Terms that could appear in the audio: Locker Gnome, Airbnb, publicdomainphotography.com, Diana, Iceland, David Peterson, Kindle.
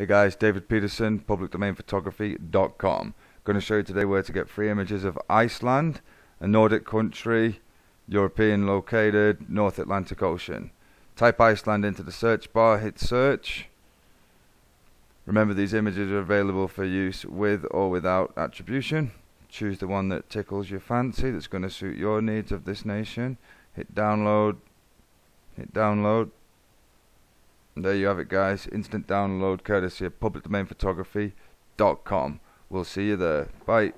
Hey guys, David Peterson, publicdomainphotography.com. Going to show you today where to get free images of Iceland, a Nordic country, European located, North Atlantic Ocean. Type Iceland into the search bar, hit search. Remember, these images are available for use with or without attribution. Choose the one that tickles your fancy, that's going to suit your needs of this nation. Hit download, and there you have it, guys. Instant download courtesy of publicdomainphotography.com. We'll see you there. Bye.